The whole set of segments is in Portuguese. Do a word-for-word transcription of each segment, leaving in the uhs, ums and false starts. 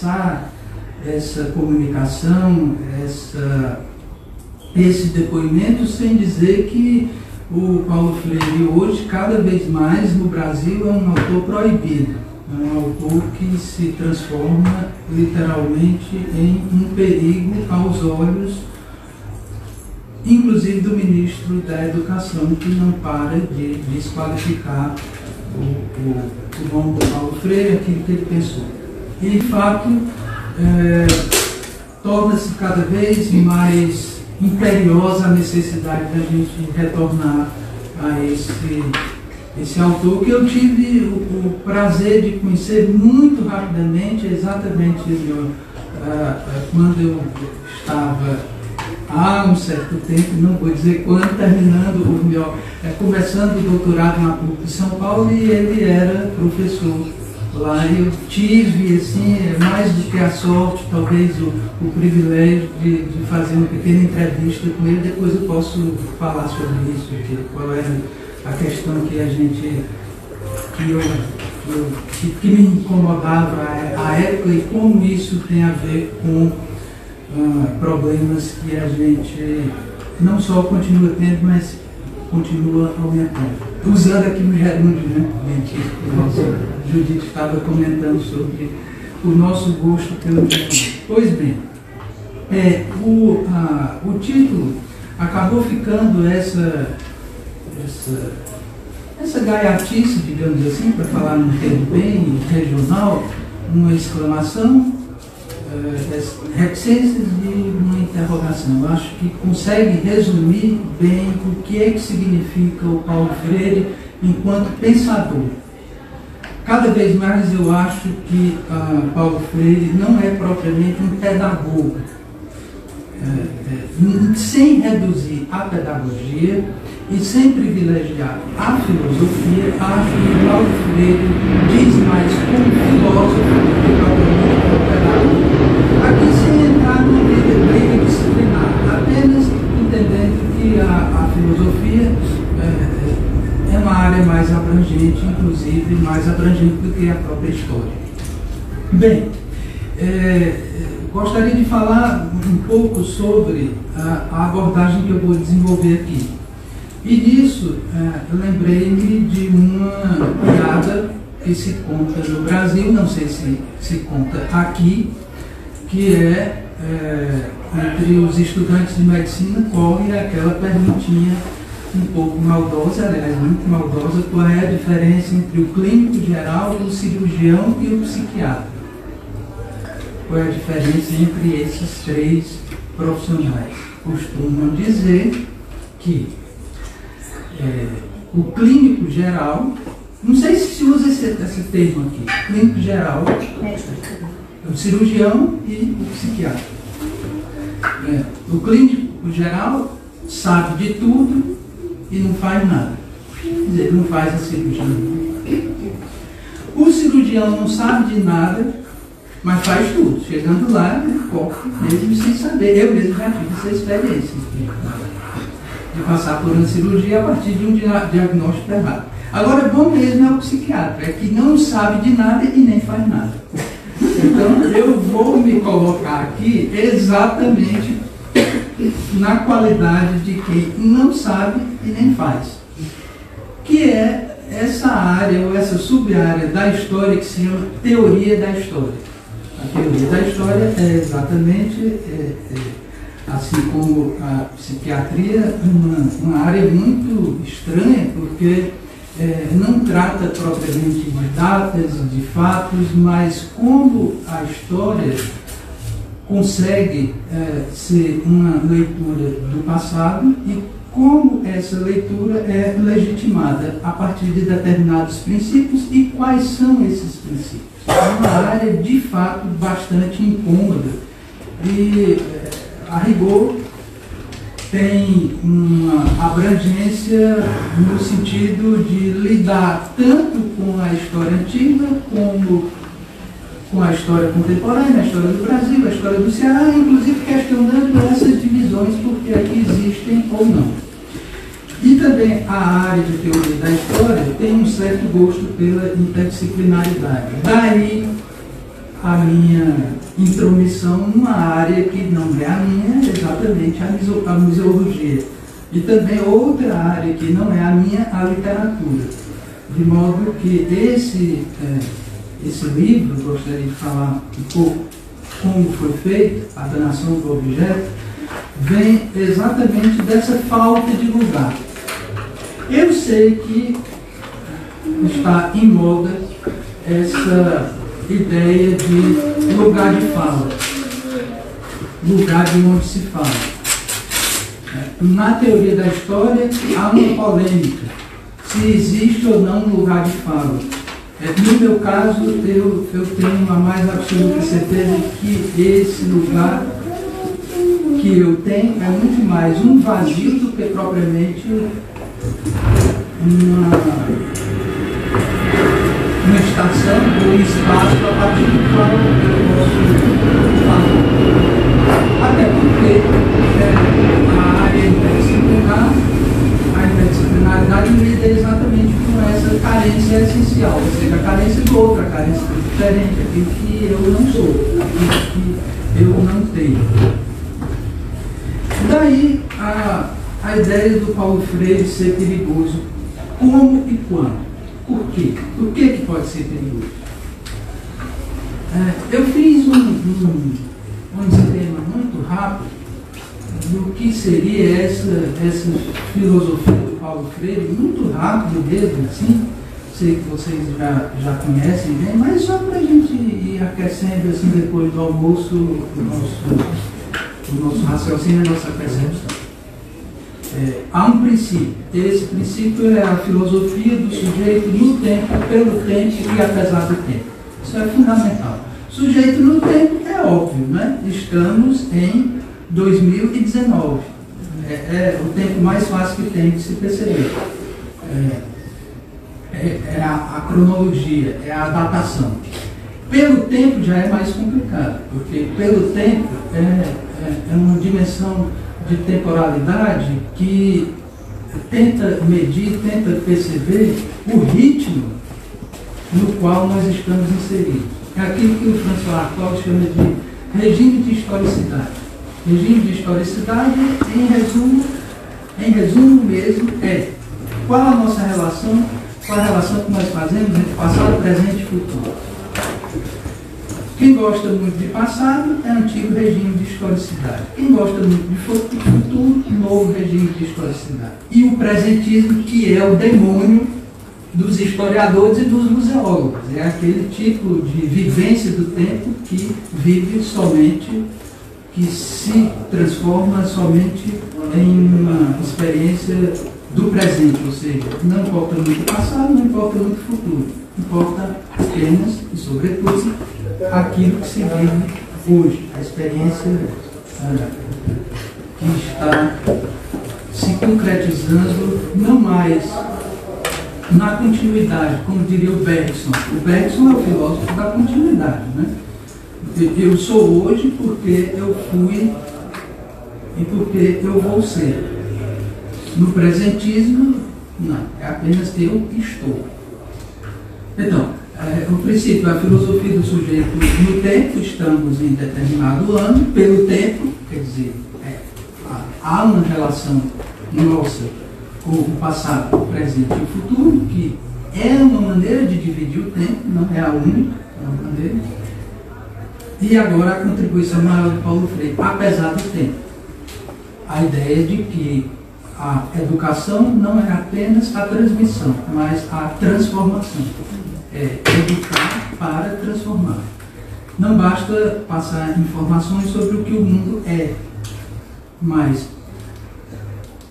pensar essa comunicação, essa, esse depoimento, sem dizer que o Paulo Freire hoje, cada vez mais, no Brasil, é um autor proibido, é um autor que se transforma literalmente em um perigo aos olhos, inclusive do ministro da Educação, que não para de desqualificar o, o, o nome do Paulo Freire, aquilo que ele pensou. E, de fato, é, torna-se cada vez mais imperiosa a necessidade da gente retornar a esse, esse autor, que eu tive o, o prazer de conhecer muito rapidamente, exatamente eu, ah, quando eu estava... há um certo tempo, não vou dizer quando, terminando o meu, é, começando o doutorado na PUC de São Paulo, e ele era professor lá. Eu tive, assim, mais do que a sorte, talvez o, o privilégio de, de fazer uma pequena entrevista com ele. Depois eu posso falar sobre isso, de qual era a questão que a gente, que, eu, que, eu, que, que me incomodava à época e como isso tem a ver com Uh, problemas que a gente não só continua tendo, mas continua aumentando. Usando aqui no gerúndio, né? A Judith estava comentando sobre o nosso gosto pelo gerúndio. Pois bem, é, o, uh, o título acabou ficando essa, essa, essa gaiatice, digamos assim, para falar num termo bem regional, uma exclamação, reticências e uma interrogação. Eu acho que consegue resumir bem o que é que significa o Paulo Freire enquanto pensador. Cada vez mais eu acho que uh, Paulo Freire não é propriamente um pedagogo. Uh, sem reduzir a pedagogia e sem privilegiar a filosofia, acho que Paulo Freire diz mais como filósofo do que aqui, sem entrar numa vida bem disciplinar, apenas entendendo que a, a filosofia é, é uma área mais abrangente, inclusive mais abrangente do que a própria história. Bem, é, gostaria de falar um pouco sobre a, a abordagem que eu vou desenvolver aqui. E disso, é, eu lembrei-me de uma piada que se conta no Brasil, não sei se se conta aqui, que é, é, entre os estudantes de medicina, qual é aquela perguntinha um pouco maldosa, aliás, muito maldosa, qual é a diferença entre o clínico geral, o cirurgião e o psiquiatra? Qual é a diferença entre esses três profissionais? Costumam dizer que é, o clínico geral, não sei se se usa esse, esse termo aqui, clínico geral, o cirurgião e o psiquiatra. É, o clínico geral sabe de tudo e não faz nada. Quer dizer, não faz a cirurgia. O cirurgião não sabe de nada, mas faz tudo. Chegando lá, ele corta, mesmo sem saber. Eu mesmo já tive essa experiência de passar por uma cirurgia a partir de um diagnóstico errado. Agora, bom mesmo é o psiquiatra, é que não sabe de nada e nem faz nada. Então, eu vou me colocar aqui exatamente na qualidade de quem não sabe e nem faz, que é essa área ou essa sub-área da história que se chama teoria da história. A teoria da história é exatamente, é, é, assim como a psiquiatria, uma, uma área muito estranha, porque... É, não trata propriamente de datas, de fatos, mas como a história consegue é, ser uma leitura do passado e como essa leitura é legitimada a partir de determinados princípios e quais são esses princípios. É uma área, de fato, bastante incômoda e, a rigor, tem uma abrangência no sentido de lidar tanto com a história antiga, como com a história contemporânea, a história do Brasil, a história do Ceará, inclusive questionando essas divisões, porque aqui existem ou não. E também a área de teoria da história tem um certo gosto pela interdisciplinaridade. Daí a minha intromissão numa área que não é a minha, exatamente a museologia, e também outra área que não é a minha, a literatura. De modo que esse, é, esse livro, gostaria de falar um pouco como foi feito, a danação do objeto, vem exatamente dessa falta de lugar. Eu sei que está em moda essa ideia de lugar de fala, lugar de onde se fala. Na teoria da história há uma polêmica, se existe ou não um lugar de fala. No meu caso, eu, eu tenho a mais absoluta certeza que esse lugar que eu tenho é muito mais um vazio do que propriamente uma... uma estação ou um espaço a partir do qual eu posso falar. Até porque é, a área interdisciplinar, a interdisciplinaridade lida exatamente com essa carência essencial, ou seja, a carência do outro, a carência do diferente, aquilo que eu não sou, aquilo que eu não tenho. Daí a, a ideia do Paulo Freire ser perigoso, como e quando. Por quê? Por que que pode ser perigoso? É, eu fiz um, um, um esquema muito rápido do que seria essa, essa filosofia do Paulo Freire, muito rápido mesmo, assim, sei que vocês já, já conhecem bem, mas só para a gente ir aquecendo assim, depois do almoço, o nosso, o nosso raciocínio, a nossa percepção. É, há um princípio. Esse princípio é a filosofia do sujeito no tempo, pelo tempo e apesar do tempo. Isso é fundamental. Sujeito no tempo é óbvio, né? Estamos em dois mil e dezenove. É, é o tempo mais fácil que tem de se perceber. É, é, é a, a cronologia, é a datação. Pelo tempo já é mais complicado, porque pelo tempo é, é, é uma dimensão de temporalidade que tenta medir, tenta perceber o ritmo no qual nós estamos inseridos. É aquilo que o François Hartog chama de regime de historicidade. Regime de historicidade, em resumo, em resumo mesmo, é qual a nossa relação, qual a relação que nós fazemos entre passado, presente e futuro. Quem gosta muito de passado é antigo regime de historicidade. Quem gosta muito de futuro, novo regime de historicidade. E o presentismo, que é o demônio dos historiadores e dos museólogos. É aquele tipo de vivência do tempo que vive somente, que se transforma somente em uma experiência do presente. Ou seja, não importa muito o passado, não importa muito o futuro. Importa apenas e sobretudo aquilo que se vive hoje, a experiência ah, que está se concretizando não mais na continuidade, como diria o Bergson. O Bergson é o filósofo da continuidade, né? Eu sou hoje porque eu fui e porque eu vou ser. No presentismo, não, é apenas eu estou. Então, o princípio é a filosofia do sujeito no tempo, estamos em determinado ano, pelo tempo, quer dizer, é, há uma relação nossa com o passado, o presente e o futuro, que é uma maneira de dividir o tempo, não é a única, é uma maneira. E agora a contribuição maior de Paulo Freire, apesar do tempo. A ideia de que a educação não é apenas a transmissão, mas a transformação. É educar para transformar. Não basta passar informações sobre o que o mundo é, mas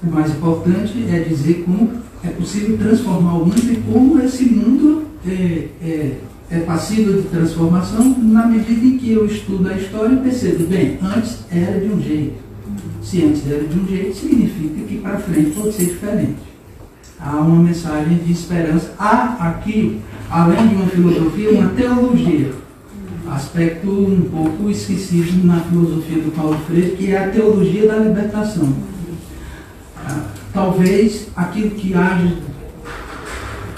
o mais importante é dizer como é possível transformar o mundo e como esse mundo é, é, é passível de transformação na medida em que eu estudo a história e percebo, bem, antes era de um jeito. Se antes era de um jeito, significa que para frente pode ser diferente. Há uma mensagem de esperança. Há aqui, além de uma filosofia, uma teologia. Aspecto um pouco esquecido na filosofia do Paulo Freire, que é a teologia da libertação. Talvez aquilo que haja,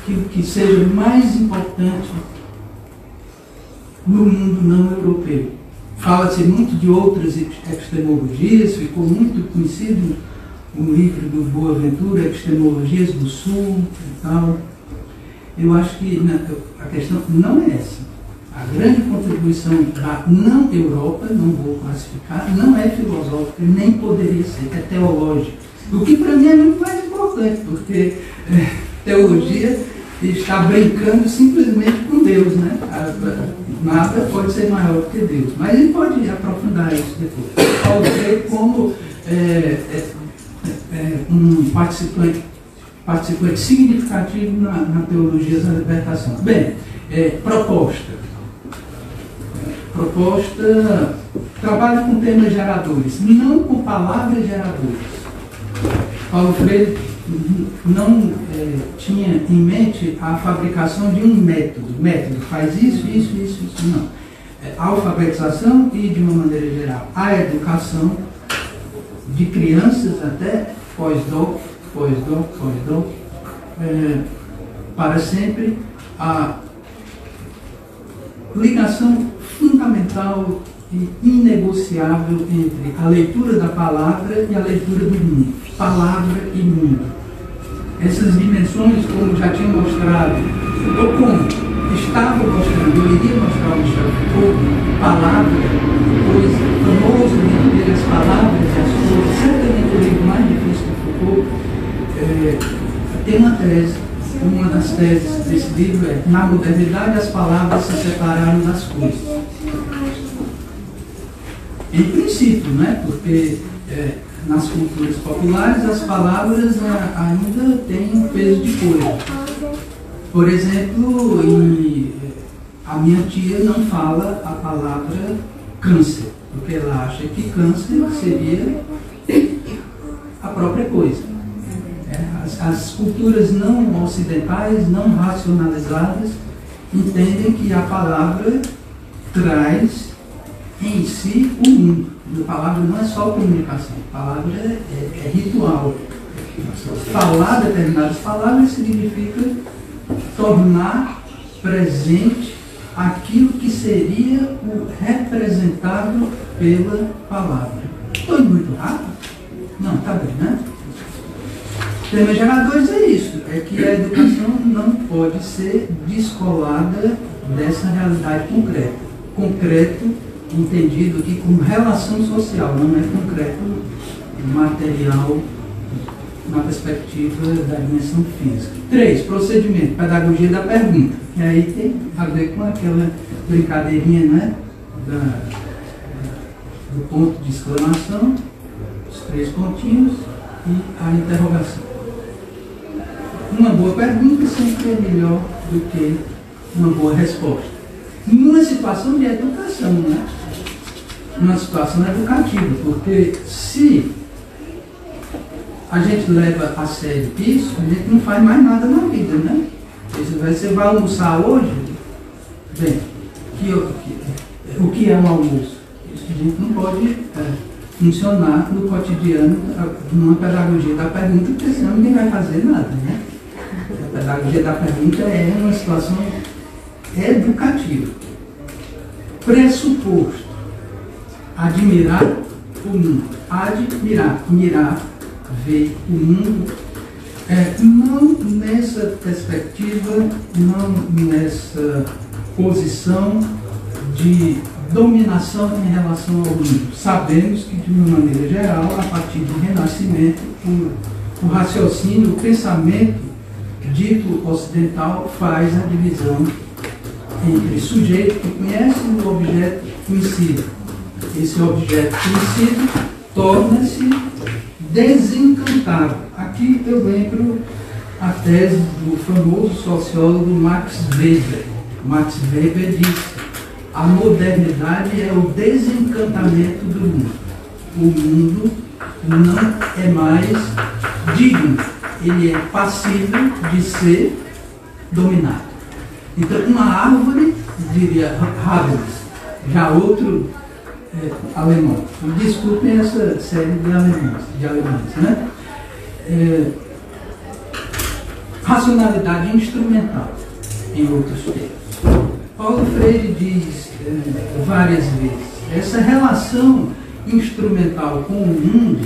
aquilo que seja mais importante no mundo não europeu. Fala-se muito de outras epistemologias, ficou muito conhecido um livro do Boa Aventura, Epistemologias do Sul e tal. Eu acho que a questão não é essa. A grande contribuição da não-Europa, não vou classificar, não é filosófica, nem poderia ser, é teológica. O que para mim é muito mais importante, porque é, teologia está brincando simplesmente com Deus, né? Nada pode ser maior que Deus, mas ele pode aprofundar isso depois. Paulo Freire, como é, é, é, um participante, participante significativo na, na teologia da libertação. Bem, é, proposta. Proposta, trabalha com temas geradores, não com palavras geradoras. Paulo Freire não é, tinha em mente a fabricação de um método. Método faz isso, isso, isso, isso, não. É, a alfabetização e, de uma maneira geral, a educação de crianças até pós-doc, pós-doc, pós-doc, é, para sempre a ligação fundamental e inegociável entre a leitura da palavra e a leitura do mundo. Palavra e mundo. Essas dimensões, como já tinha mostrado, ou como estava mostrando, eu iria mostrar o Michel Foucault, palavra, pois famoso livro dele, As Palavras e as Coisas, certamente o livro mais difícil do Foucault, é, tem uma tese. Uma das teses desse livro é: na modernidade as palavras se separaram das coisas. Em princípio, né? Porque é, nas culturas populares as palavras a, ainda têm um peso de coisa. Por exemplo, em, a minha tia não fala a palavra câncer, porque ela acha que câncer seria a própria coisa. As, as culturas não ocidentais, não racionalizadas, entendem que a palavra traz em si o mundo. A palavra não é só comunicação, a palavra é, é ritual. Falar determinadas palavras significa tornar presente aquilo que seria o representado pela palavra. Estou indo muito rápido? Não, está bem, né? Temas geradores é isso, é que a educação não pode ser descolada dessa realidade concreta. Concreto, entendido aqui como relação social, não é concreto material na perspectiva da dimensão física. Três, procedimento, pedagogia da pergunta. E aí tem a ver com aquela brincadeirinha, né, da, do ponto de exclamação, os três pontinhos e a interrogação. Uma boa pergunta sempre é melhor do que uma boa resposta. Numa situação de educação, né? Numa situação educativa, porque se a gente leva a sério isso, a gente não faz mais nada na vida, né? Você vai almoçar hoje? Bem, que, que, o que é um almoço? Isso a gente não pode é, funcionar no cotidiano, numa pedagogia da pergunta, porque senão ninguém vai fazer nada, né? A pedagogia da pergunta é uma situação educativa. Pressuposto. Admirar o mundo. Admirar, mirar, ver o mundo. É, não nessa perspectiva, não nessa posição de dominação em relação ao mundo. Sabemos que, de uma maneira geral, a partir do Renascimento, o, o raciocínio, o pensamento dito ocidental faz a divisão entre sujeito que conhece e o objeto conhecido. Esse objeto conhecido torna-se desencantável. Aqui eu lembro a tese do famoso sociólogo Max Weber. Max Weber diz: a modernidade é o desencantamento do mundo. O mundo não é mais digno. Ele é passível de ser dominado. Então, uma árvore, diria Habermas, já outro é, alemão. Desculpem essa série de alemães, de alemães, né? É, racionalidade instrumental, em outros termos. Paulo Freire diz eh, várias vezes, essa relação instrumental com o mundo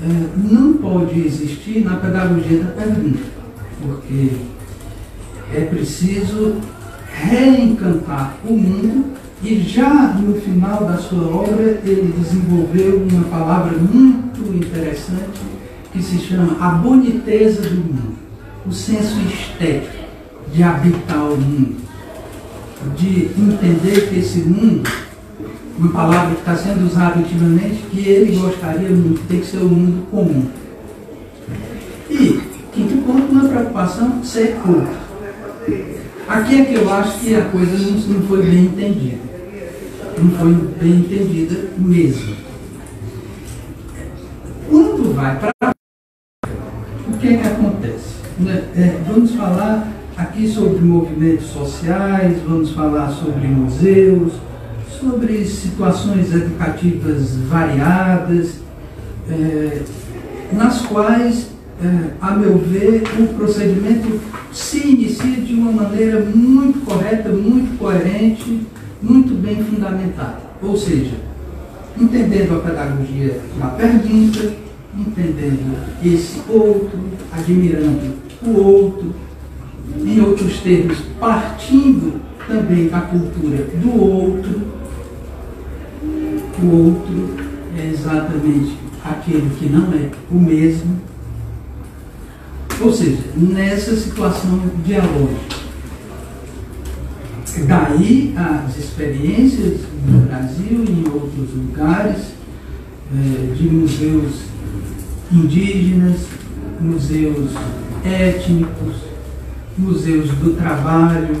eh, não pode existir na pedagogia da pergunta, porque é preciso reencantar o mundo, e já no final da sua obra ele desenvolveu uma palavra muito interessante que se chama a boniteza do mundo, o senso estético de habitar o mundo, de entender que esse mundo, uma palavra que está sendo usada ultimamente, que ele gostaria muito de ter que ser o mundo comum. E, quinto ponto, uma preocupação ser culto. Aqui é que eu acho que a coisa não foi bem entendida. Não foi bem entendida mesmo. Quando vai para a o que é que acontece? É, vamos falar aqui sobre movimentos sociais, vamos falar sobre museus, sobre situações educativas variadas, é, nas quais, é, a meu ver, o procedimento se inicia de uma maneira muito correta, muito coerente, muito bem fundamentada. Ou seja, entendendo a pedagogia da pergunta, entendendo esse outro, admirando o outro, em outros termos, partindo também da cultura do outro. O outro é exatamente aquele que não é o mesmo. Ou seja, nessa situação dialógica. Daí as experiências no Brasil e em outros lugares, de museus indígenas, museus étnicos, museus do trabalho,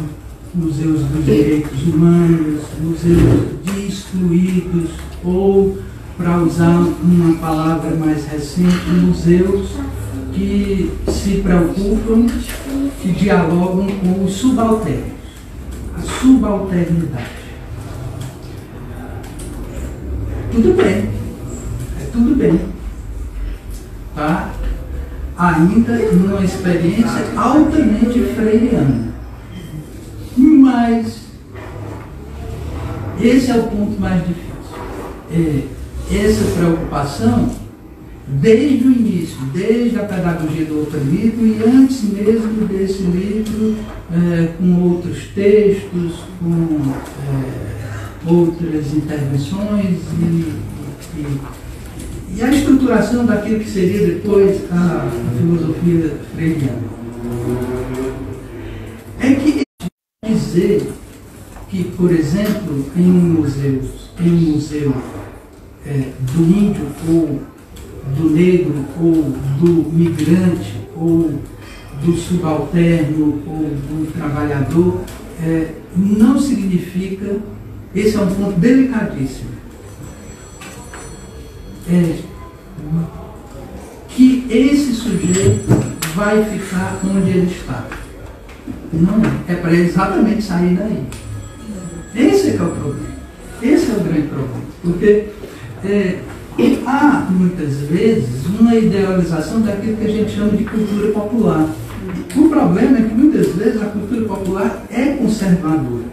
museus dos direitos humanos, museus de excluídos, ou, para usar uma palavra mais recente, museus que se preocupam, que dialogam com os subalternos, a subalternidade. Tudo bem, é tudo bem, tá? Ainda numa experiência altamente freiriana. Mas esse é o ponto mais difícil. É, essa preocupação, desde o início, desde a pedagogia do outro livro e antes mesmo desse livro, é, com outros textos, com é, outras intervenções e, e E a estruturação daquilo que seria depois a filosofia freiriana. É que dizer que, por exemplo, em um museu, em um museu é, do índio, ou do negro, ou do migrante, ou do subalterno, ou do trabalhador, é, não significa, esse é um ponto delicadíssimo, É, que esse sujeito vai ficar onde ele está. Não é, é para ele exatamente sair daí. Esse é que é o problema. Esse é o grande problema. Porque é, há, muitas vezes, uma idealização daquilo que a gente chama de cultura popular. O problema é que, muitas vezes, a cultura popular é conservadora.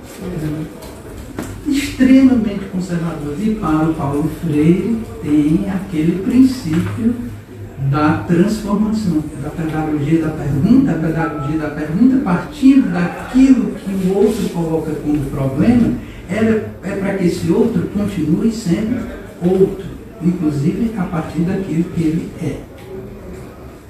Extremamente conservador. E para o Paulo Freire tem aquele princípio da transformação, da pedagogia da pergunta, a pedagogia da pergunta partindo daquilo que o outro coloca como problema, era, é para que esse outro continue sendo outro, inclusive a partir daquilo que ele é.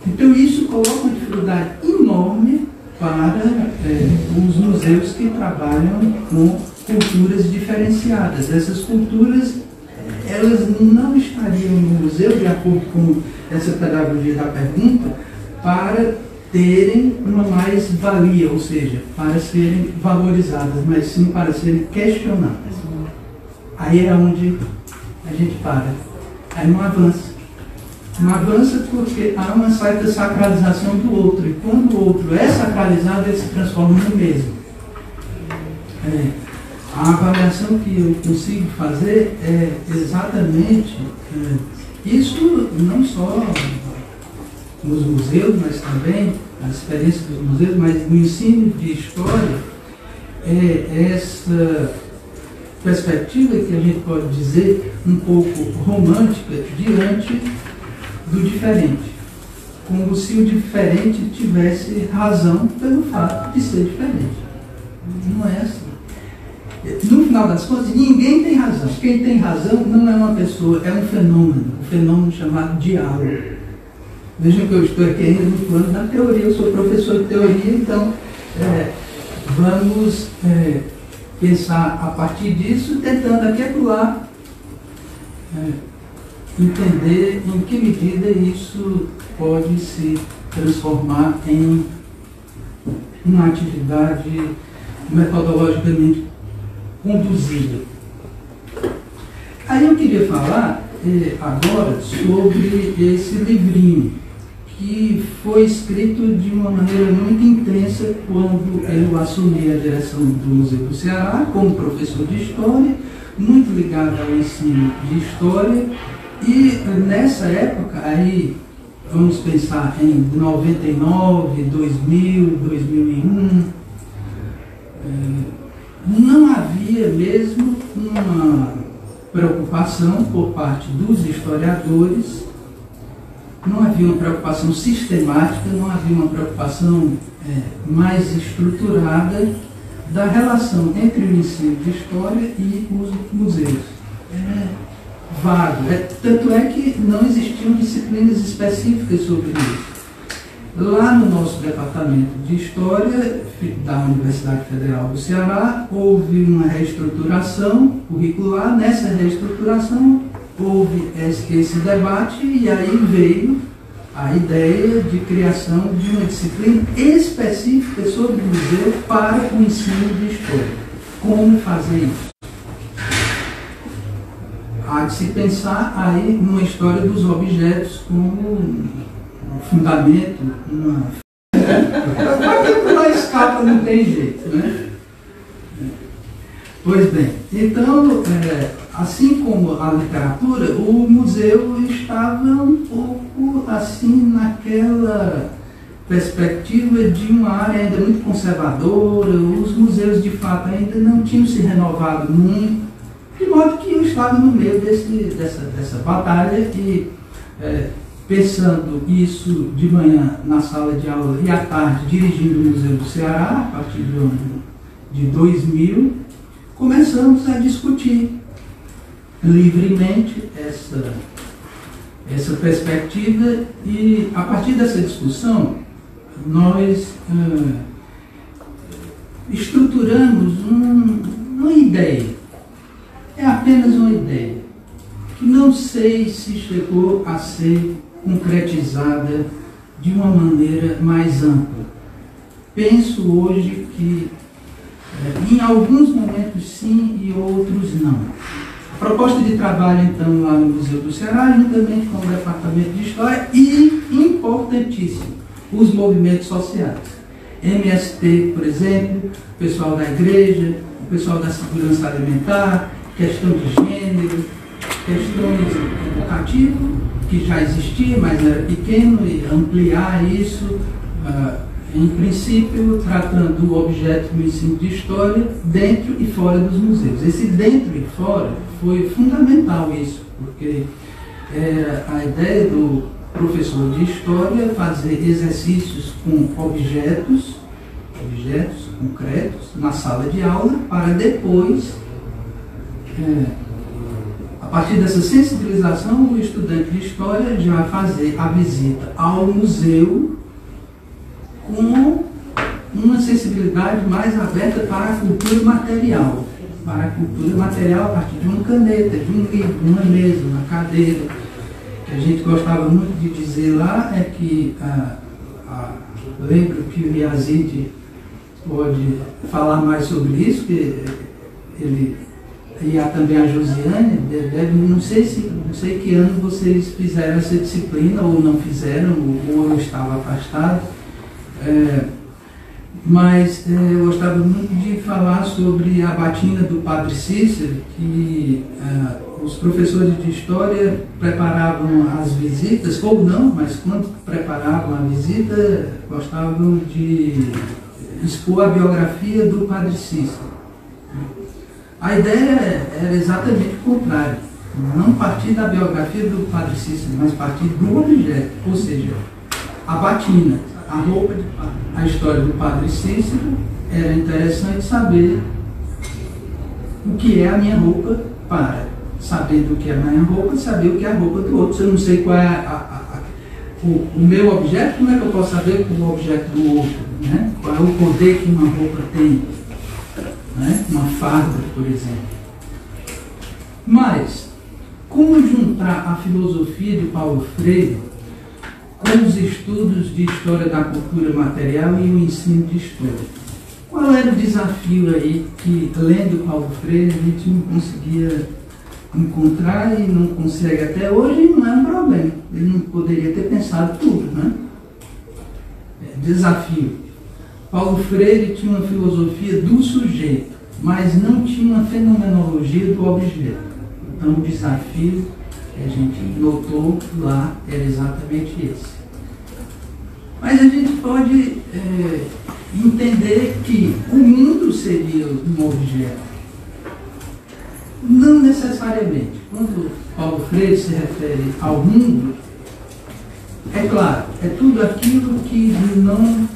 Então isso coloca uma dificuldade enorme para é, os museus que trabalham com culturas diferenciadas. Essas culturas, elas não estariam no museu, de acordo com essa pedagogia da pergunta, para terem uma mais-valia, ou seja, para serem valorizadas, mas sim para serem questionadas. Aí é onde a gente para. Aí não avança. Não avança porque há uma certa sacralização do outro, e quando o outro é sacralizado, ele se transforma no mesmo. É. A avaliação que eu consigo fazer é exatamente é, isso, não só nos museus, mas também na experiência dos museus, mas no ensino de história, é esta perspectiva que a gente pode dizer um pouco romântica diante do diferente, como se o diferente tivesse razão pelo fato de ser diferente. Não é assim. No final das contas, ninguém tem razão. Quem tem razão não é uma pessoa, é um fenômeno, um fenômeno chamado diálogo. Vejam que eu estou aqui ainda no plano da teoria, eu sou professor de teoria, então é, vamos é, pensar a partir disso, tentando aqui acolá é, entender em que medida isso pode se transformar em uma atividade metodologicamente conduzida. Aí eu queria falar eh, agora sobre esse livrinho, que foi escrito de uma maneira muito intensa quando eu assumi a direção do Museu do Ceará, como professor de História, muito ligado ao ensino de História, e nessa época, aí vamos pensar em noventa e nove, dois mil, dois mil e um, eh, não havia mesmo uma preocupação por parte dos historiadores, não havia uma preocupação sistemática, não havia uma preocupação é, mais estruturada da relação entre o ensino de história e os museus. É vago, é, tanto é que não existiam disciplinas específicas sobre isso. Lá no nosso Departamento de História da Universidade Federal do Ceará, houve uma reestruturação curricular. Nessa reestruturação, houve esse debate e aí veio a ideia de criação de uma disciplina específica sobre o museu para o ensino de História. Como fazer isso? Há de se pensar aí numa história dos objetos como fundamento, uma... Para pular escapa não tem jeito, né? Pois bem, então, é, assim como a literatura, o museu estava um pouco assim naquela perspectiva de uma área ainda muito conservadora, os museus de fato ainda não tinham se renovado muito, de modo que eu estava no meio desse, dessa, dessa batalha que... É, pensando isso de manhã na sala de aula e à tarde dirigindo o Museu do Ceará, a partir do ano de dois mil, começamos a discutir livremente essa, essa perspectiva e, a partir dessa discussão, nós ah, estruturamos um, uma ideia, é apenas uma ideia, que não sei se chegou a ser concretizada de uma maneira mais ampla. Penso hoje que em alguns momentos sim e outros não. A proposta de trabalho, então, lá no Museu do Ceará, juntamente com o Departamento de História e, importantíssimo, os movimentos sociais. M S T, por exemplo, o pessoal da igreja, o pessoal da segurança alimentar, questão de gênero, questões educativas, que já existia, mas era pequeno, e ampliar isso, uh, em princípio, tratando o objeto do ensino de história dentro e fora dos museus. Esse dentro e fora foi fundamental isso, porque era a ideia do professor de história fazer exercícios com objetos, objetos concretos, na sala de aula, para depois... Uh, A partir dessa sensibilização, o estudante de História já fazer a visita ao museu com uma sensibilidade mais aberta para a cultura material. Para a cultura material a partir de uma caneta, de um livro, uma mesa, uma cadeira. O que a gente gostava muito de dizer lá é que, ah, ah, lembro que o Yazid pode falar mais sobre isso, que ele... E há também a Josiane, deve, não, sei se, não sei que ano vocês fizeram essa disciplina, ou não fizeram, ou eu estava afastado, é, mas é, eu gostava muito de falar sobre a batina do Padre Cícero, que é, os professores de História preparavam as visitas, ou não, mas quando preparavam a visita, gostavam de expor a biografia do Padre Cícero. A ideia era exatamente o contrário, não partir da biografia do Padre Cícero, mas partir do objeto, ou seja, a batina, a roupa de padre. A história do Padre Cícero era interessante saber o que é a minha roupa para saber do que é a minha roupa e saber o que é a roupa do outro. Se eu não sei qual é a, a, a, o, o meu objeto, como é que eu posso saber o objeto do outro? Né? Qual é o poder que uma roupa tem? Né? Uma farda, por exemplo. Mas, como juntar a filosofia de Paulo Freire com os estudos de história da cultura material e o ensino de história? Qual era o desafio aí que, lendo Paulo Freire, a gente não conseguia encontrar e não consegue até hoje? Não é um problema. Ele não poderia ter pensado tudo, né? Desafio. Paulo Freire tinha uma filosofia do sujeito, mas não tinha uma fenomenologia do objeto. Então o desafio que a gente notou lá era exatamente esse. Mas a gente pode é, entender que o mundo seria um objeto. Não necessariamente. Quando Paulo Freire se refere ao mundo, é claro, é tudo aquilo que não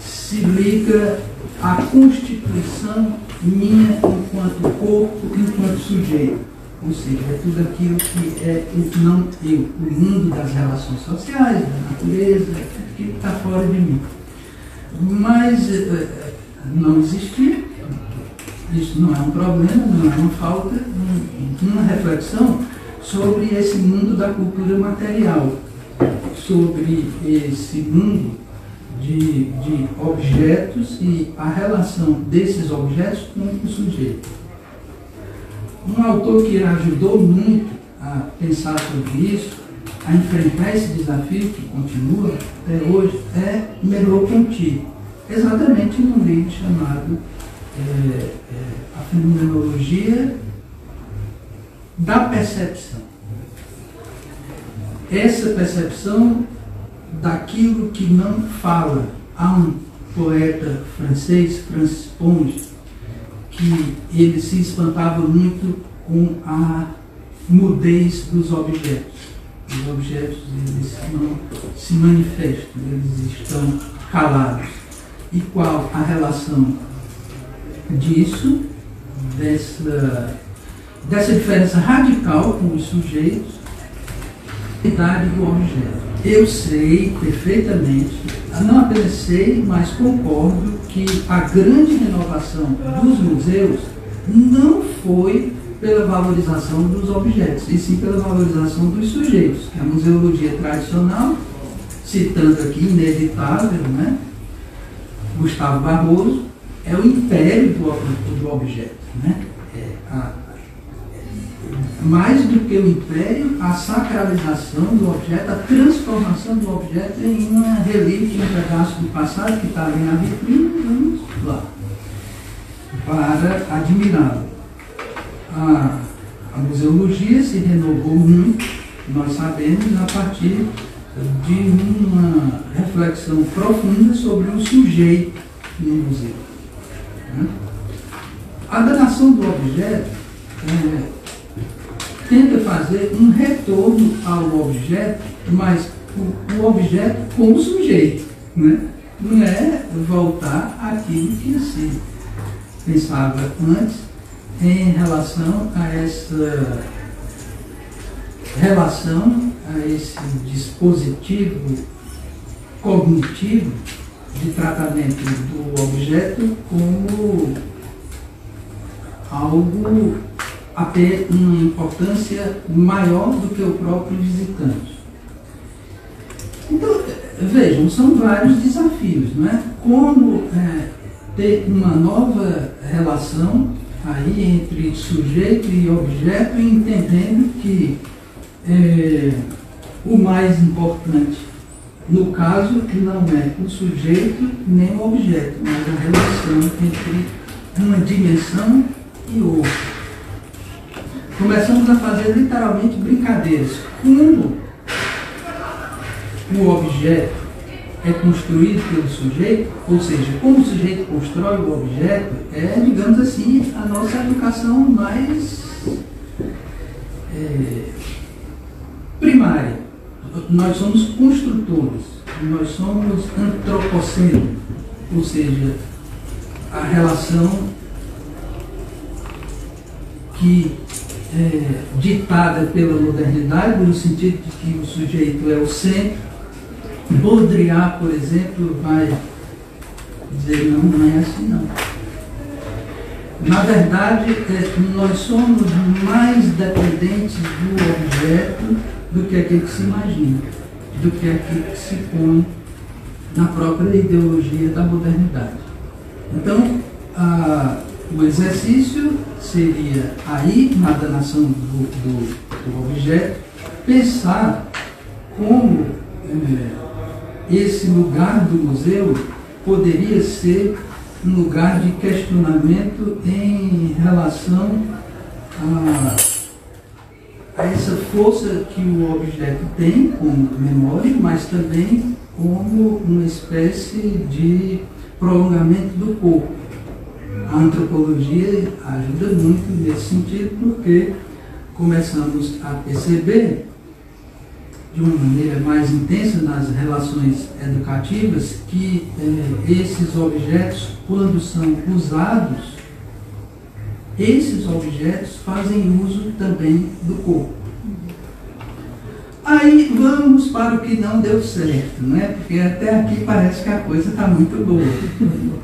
se liga à constituição minha enquanto corpo, enquanto sujeito. Ou seja, é tudo aquilo que é não eu, o mundo das relações sociais, da natureza, tudo que está fora de mim. Mas não existir, isso não é um problema, não é uma falta, uma reflexão sobre esse mundo da cultura material, sobre esse mundo de, de objetos e a relação desses objetos com o sujeito. Um autor que ajudou muito a pensar sobre isso, a enfrentar esse desafio que continua até hoje, é Merleau-Ponty, exatamente num livro chamado é, é, A Fenomenologia da Percepção. Essa percepção daquilo que não fala. Há um poeta francês, Francis Ponge, que ele se espantava muito com a mudez dos objetos. Os objetos, eles não se manifestam, eles estão calados. E qual a relação disso, dessa, dessa diferença radical com os sujeitos, a idade do objeto? Eu sei perfeitamente, não apenas sei, mas concordo que a grande renovação dos museus não foi pela valorização dos objetos, e sim pela valorização dos sujeitos, que a museologia tradicional, citando aqui, inevitável, né? Gustavo Barroso, é o império do, do objeto, né? É a, mais do que o império, a sacralização do objeto, a transformação do objeto em uma relíquia, um pedaço do passado que está ali na vitrine, vamos lá, para admirá-lo. A, a museologia se renovou muito, nós sabemos, a partir de uma reflexão profunda sobre o sujeito no museu. A danação do objeto é, tenta fazer um retorno ao objeto, mas o, o objeto como sujeito, né? Não é voltar àquilo que se pensava antes em relação a essa relação, a esse dispositivo cognitivo de tratamento do objeto como algo a ter uma importância maior do que o próprio visitante. Então, vejam, são vários desafios, não é? Como é, ter uma nova relação aí entre sujeito e objeto, entendendo que é, o mais importante, no caso, não é o sujeito nem o objeto, mas a relação entre uma dimensão e outra. Começamos a fazer literalmente brincadeiras. Como o objeto é construído pelo sujeito, ou seja, como o sujeito constrói o objeto, é, digamos assim, a nossa educação mais é, primária. Nós somos construtores, nós somos antropocênicos, ou seja, a relação que é ditada pela modernidade, no sentido de que o sujeito é o centro. Baudrillard, por exemplo, vai dizer, não, não é assim não. Na verdade, nós somos mais dependentes do objeto do que aquilo que se imagina, do que aquilo que se põe na própria ideologia da modernidade. Então, a, o exercício seria aí, na danação do, do, do objeto, pensar como é, esse lugar do museu poderia ser um lugar de questionamento em relação a, a essa força que o objeto tem como memória, mas também como uma espécie de prolongamento do corpo. A antropologia ajuda muito nesse sentido, porque começamos a perceber de uma maneira mais intensa nas relações educativas, que eh, esses objetos, quando são usados, esses objetos fazem uso também do corpo. Aí vamos para o que não deu certo, né? Porque até aqui parece que a coisa está muito boa.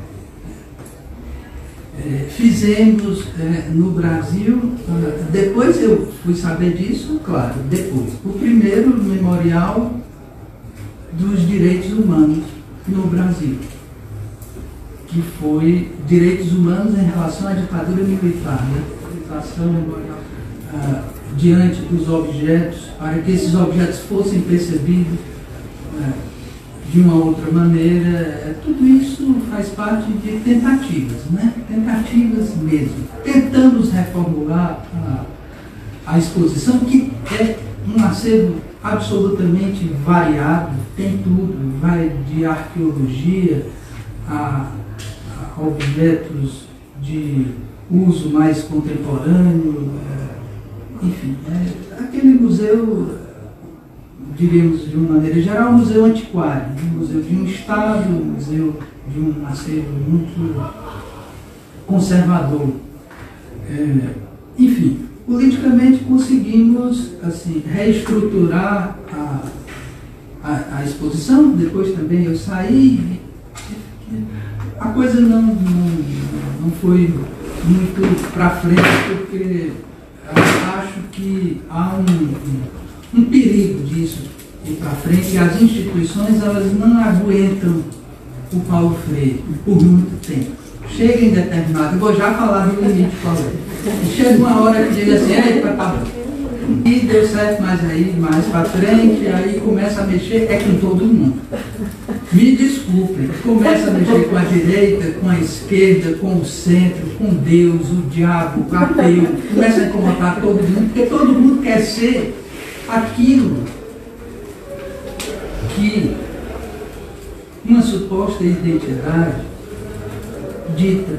É, fizemos é, no Brasil, depois eu fui saber disso, claro, depois, o primeiro memorial dos direitos humanos no Brasil, que foi direitos humanos em relação à ditadura militar, né? ah, diante dos objetos, para que esses objetos fossem percebidos, né, de uma outra maneira. Tudo isso faz parte de tentativas, né? Tentativas mesmo. Tentamos reformular a, a exposição, que é um acervo absolutamente variado, tem tudo, vai de arqueologia a, a objetos de uso mais contemporâneo, enfim, é, aquele museu, diríamos de uma maneira geral, um museu antiquário, um museu de um Estado, um museu de um acervo muito conservador. É, enfim, politicamente conseguimos assim, reestruturar a, a, a exposição, depois também eu saí, a coisa não, não, não foi muito para frente, porque eu acho que há um... um perigo disso ir para frente, as instituições elas não aguentam o Paulo Freire por muito tempo. Chega em determinado, eu vou já falar do limite, Paulo. Chega uma hora que diga assim, é, tá bom. E deu certo, mas aí mais para frente, aí começa a mexer, é com todo mundo. Me desculpem, começa a mexer com a direita, com a esquerda, com o centro, com Deus, o diabo, o ateu, começa a incomodar todo mundo, porque todo mundo quer ser aquilo que uma suposta identidade dita.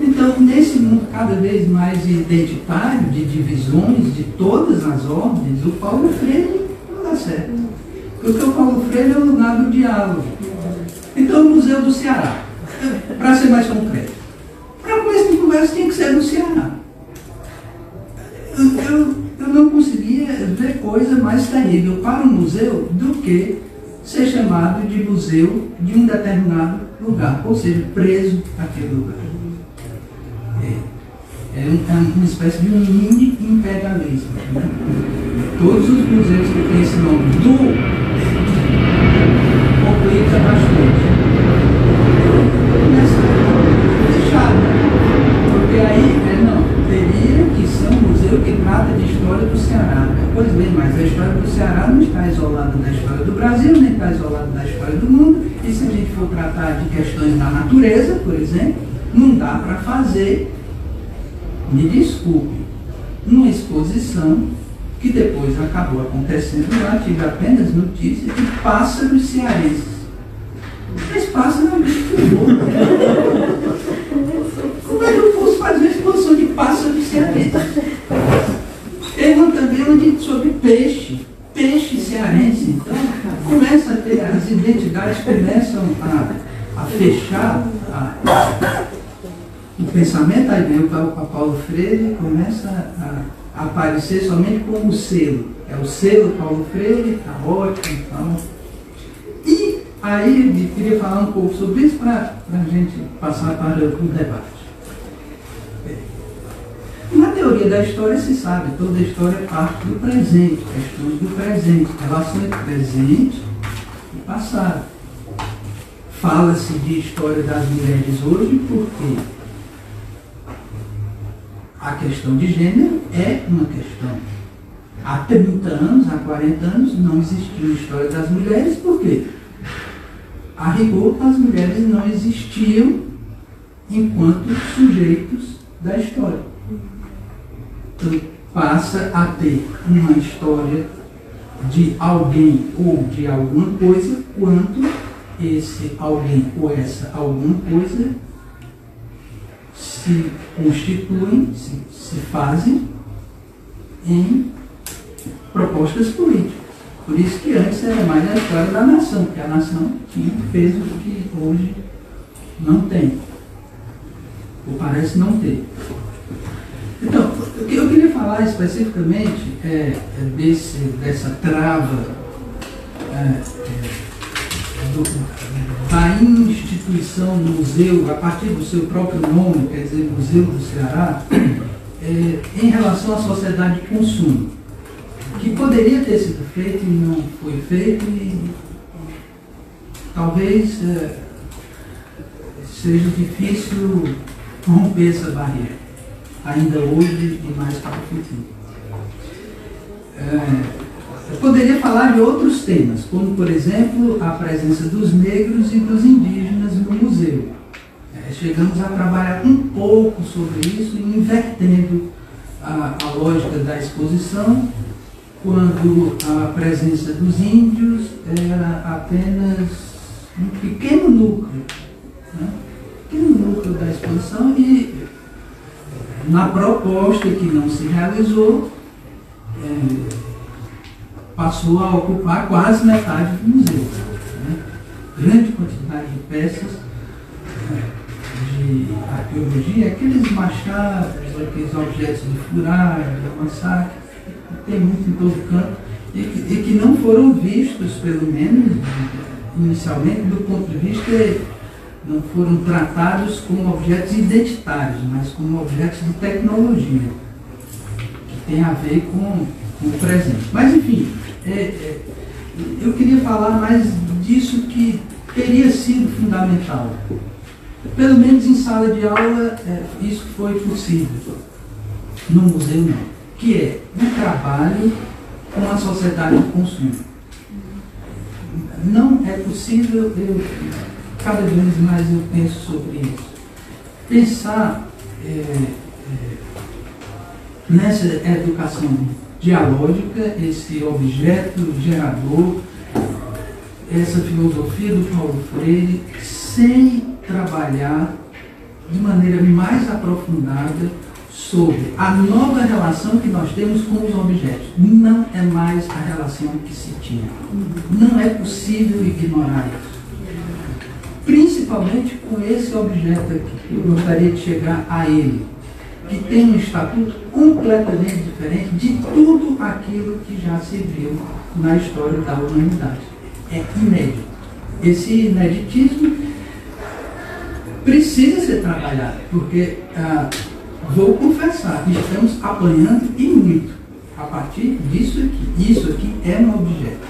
Então, nesse mundo cada vez mais identitário, de divisões de todas as ordens, o Paulo Freire não dá certo. Porque o Paulo Freire é o lugar do diálogo. Então, o Museu do Ceará, para ser mais concreto, para começo de conversa tinha que ser no Ceará. Eu, eu não conseguia ver coisa mais terrível para um museu do que ser chamado de museu de um determinado lugar, ou seja, preso àquele lugar. É, é uma espécie de um mini imperialismo. Né? Todos os museus que têm esse nome do complica bastante. Fechado. Porque aí, é, não. Teria que ser um museu que trata de história do Ceará. Pois bem, mas a história do Ceará não está isolada da história do Brasil, nem está isolada da história do mundo. E se a gente for tratar de questões da natureza, por exemplo, não dá para fazer, me desculpe, uma exposição que depois acabou acontecendo lá, tive apenas notícias de pássaros cearenses. Mas passa na mente do mundo. Como é que eu posso fazer uma exposição de pássaros cearenses? Erram também sobre peixe, peixe cearense. Então, começa a ter, as identidades começam a, a fechar a, o pensamento. Aí vem para Paulo Freire e começa a aparecer somente como selo. É o selo Paulo Freire, tá ótimo, então. E aí eu queria falar um pouco sobre isso para a gente passar para o debate. Na teoria da história se sabe, toda a história é parte do presente, questões do presente, relação entre presente e passado. Fala-se de história das mulheres hoje porque a questão de gênero é uma questão. Há trinta anos, há quarenta anos, não existiu história das mulheres, porque, a rigor, as mulheres não existiam enquanto sujeitos da história. Então, passa a ter uma história de alguém ou de alguma coisa, quando esse alguém ou essa alguma coisa se constituem, se, se fazem em propostas políticas. Por isso que antes era mais a história da nação, porque a nação tinha um peso que hoje não tem, ou parece não ter. Então, eu, eu queria falar especificamente é, desse, dessa trava é, é, do... da instituição museu, a partir do seu próprio nome, quer dizer, Museu do Ceará, é, em relação à sociedade de consumo, que poderia ter sido feito e não foi feito, e talvez é, seja difícil romper essa barreira, ainda hoje e mais para o futuro. É, Eu poderia falar de outros temas, como, por exemplo, a presença dos negros e dos indígenas no museu. É, chegamos a trabalhar um pouco sobre isso, invertendo a, a lógica da exposição, quando a presença dos índios era apenas um pequeno núcleo, né? pequeno núcleo da exposição, e na proposta que não se realizou, é, passou a ocupar quase metade do museu. Né? Grande quantidade de peças de arqueologia, aqueles machados, aqueles objetos de furar, de amassar, que tem muito em todo canto, e que, e que não foram vistos, pelo menos inicialmente, do ponto de vista, não foram tratados como objetos identitários, mas como objetos de tecnologia, que tem a ver com o presente. Mas, enfim, é, é, eu queria falar mais disso que teria sido fundamental. Pelo menos em sala de aula, é, isso foi possível. No museu, não. Que é o trabalho com a sociedade de consumo. Não é possível, eu, cada vez mais eu penso sobre isso. Pensar é, é, nessa educação dialógica, esse objeto gerador, essa filosofia do Paulo Freire, sem trabalhar de maneira mais aprofundada sobre a nova relação que nós temos com os objetos. Não é mais a relação que se tinha. Não é possível ignorar isso. Principalmente com esse objeto aqui, eu gostaria de chegar a ele, que tem um estatuto completamente diferente de tudo aquilo que já se viu na história da humanidade. É inédito. Esse ineditismo precisa ser trabalhado, porque, ah, vou confessar, estamos apanhando e muito a partir disso aqui. Isso aqui é um objeto.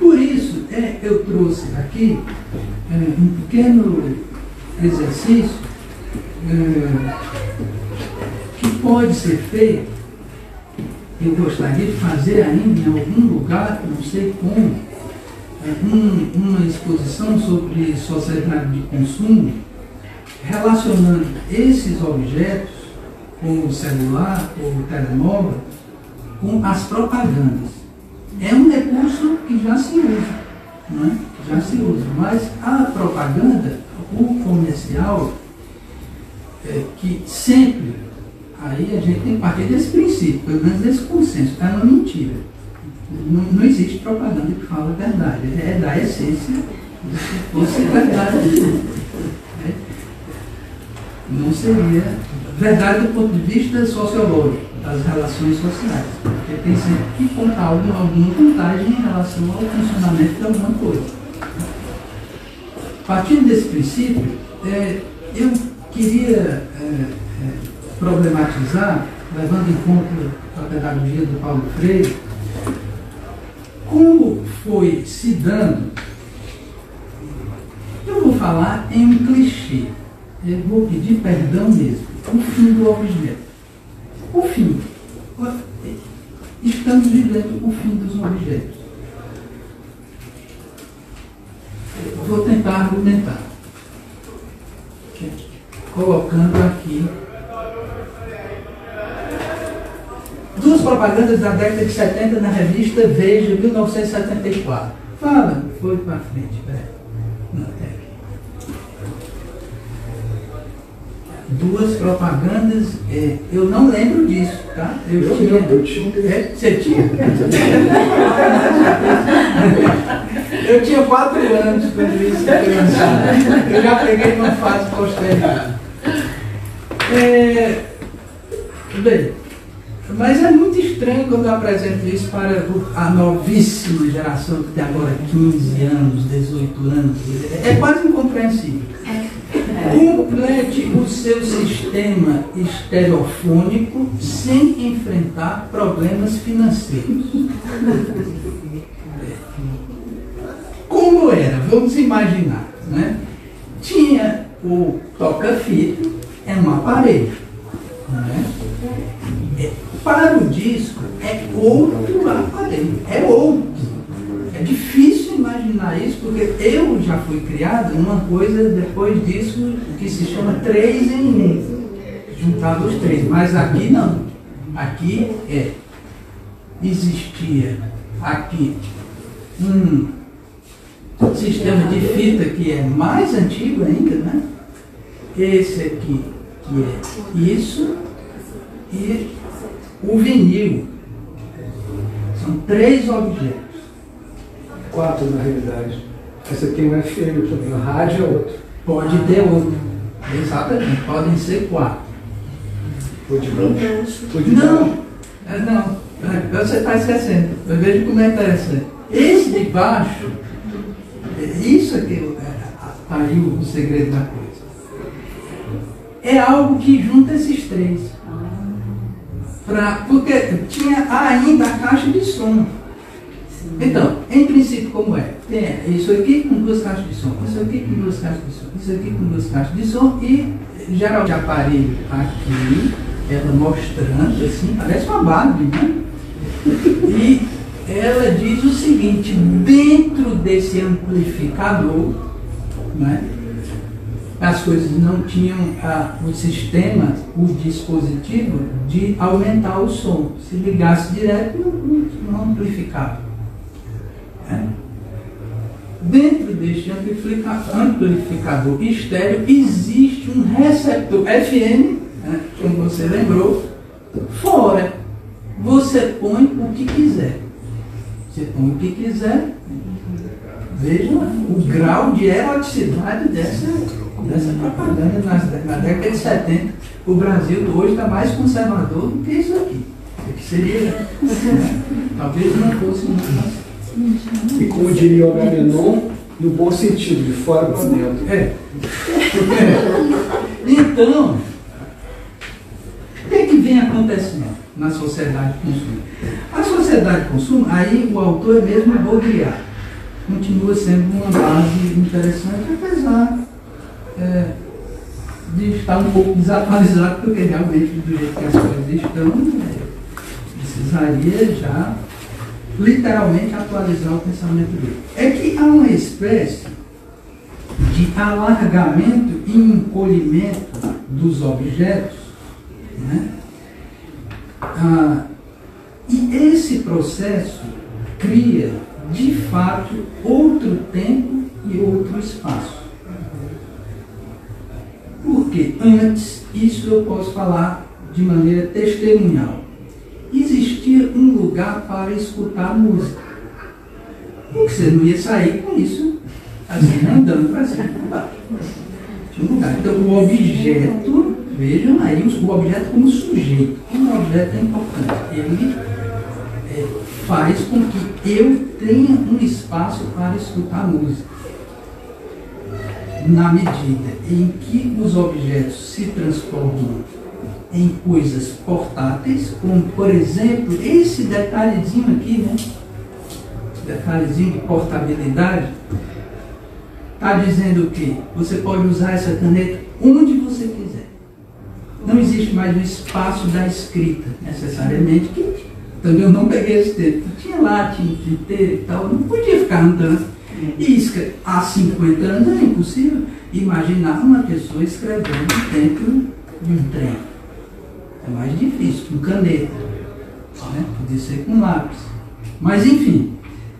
Por isso, é, eu trouxe aqui é, um pequeno exercício é, que pode ser feito. Eu gostaria de fazer ainda em algum lugar, não sei como, um, uma exposição sobre sociedade de consumo, relacionando esses objetos, como o celular ou o telemóvel, com as propagandas. É um recurso que já se usa, não é? já se usa. Mas a propaganda, o comercial, é, que sempre, aí a gente tem que partir desse princípio, pelo menos desse consenso, é uma mentira. Não, não existe propaganda que fala a verdade, é da essência do que fosse verdade. Né? Não seria verdade do ponto de vista sociológico, das relações sociais. Porque tem sempre que contar alguma, alguma contagem em relação ao funcionamento de alguma coisa. Partindo desse princípio, é, eu queria é, é, problematizar, levando em conta a pedagogia do Paulo Freire, como foi se dando. Eu vou falar em um clichê, eu vou pedir perdão mesmo, o fim do objeto. O fim. Estamos vivendo o fim dos objetos. Eu vou tentar argumentar, colocando aqui duas propagandas da década de setenta na revista Veja, mil novecentos e setenta e quatro. Fala, foi para frente, peraí. Não, é aqui. Duas propagandas, é, eu não lembro disso, tá? Eu, eu tinha. Eu tinha. É, você tinha? Eu tinha quatro anos quando isso foi lançado. Eu já peguei uma fase posterior. É, bem, mas é muito estranho quando eu apresento isso para a novíssima geração que tem agora quinze anos, dezoito anos. É quase incompreensível. Complete o seu sistema estereofônico sem enfrentar problemas financeiros. Como era? Vamos imaginar, né? Tinha o toca-fita, é um aparelho, né? Para o disco é outro aparelho, é outro. É difícil imaginar isso, porque eu já fui criado uma coisa depois disso que se chama três em um. Juntado os três, mas aqui não. Aqui é. Existia aqui um sistema de fita que é mais antigo ainda, né? Esse aqui, que é isso, e o vinil. São três objetos. Quatro, na realidade. Essa aqui é um F M também, o rádio é outro. Pode ter outro. Exatamente, podem ser quatro. Pode branco? Não, é, não. Você está esquecendo. Eu vejo como é interessante. Esse de baixo, isso aqui está é, aí o segredo da coisa. É algo que junta esses três. Pra, porque tinha ainda a caixa de som. Sim. Então, em princípio, como é? Tem isso aqui com duas caixas de som, isso aqui com duas caixas de som, isso aqui com duas caixas de som e geralmente aparelho aqui, ela mostrando assim, parece uma Barbie, né? E ela diz o seguinte, dentro desse amplificador, né? As coisas não tinham ah, o sistema, o dispositivo de aumentar o som. Se ligasse direto, não, não amplificava. É. Dentro deste amplificador estéreo existe um receptor F M, né, como você lembrou, fora. Você põe o que quiser. Você põe o que quiser. Veja o grau de eroticidade dessa... Dessa propaganda na década de setenta, o Brasil hoje está mais conservador do que isso aqui. Que seria, né? Talvez não fosse muito. E como diria o Agamemnon, no bom sentido, de fora para dentro. É. Então, o que, é que vem acontecendo na sociedade de consumo? A sociedade de consumo, aí o autor é mesmo Baudrillard. Continua sendo uma base interessante, apesar. É, de estar um pouco desatualizado, porque realmente do jeito que as coisas estão, né, precisaria já literalmente atualizar o pensamento dele. É que há uma espécie de alargamento e encolhimento dos objetos, né? Ah, e esse processo cria de fato, outro tempo e outro espaço. Porque antes, isso eu posso falar de maneira testemunhal, existia um lugar para escutar música. Porque você não ia sair com isso, assim, andando para cima e para baixo. Então, o objeto, vejam aí, o objeto como sujeito. Como objeto é importante. Ele é, faz com que eu tenha um espaço para escutar música. Na medida em que os objetos se transformam em coisas portáteis, como, por exemplo, esse detalhezinho aqui, né? Detalhezinho de portabilidade, está dizendo que você pode usar essa caneta onde você quiser. Não existe mais um espaço da escrita, necessariamente, que também eu não peguei esse tempo. Tinha lá, tinha tinteiro e tal, não podia ficar andando. E escre... há cinquenta anos é impossível imaginar uma pessoa escrevendo dentro de um trem. É mais difícil, com caneta, né? Podia ser com lápis. Mas, enfim,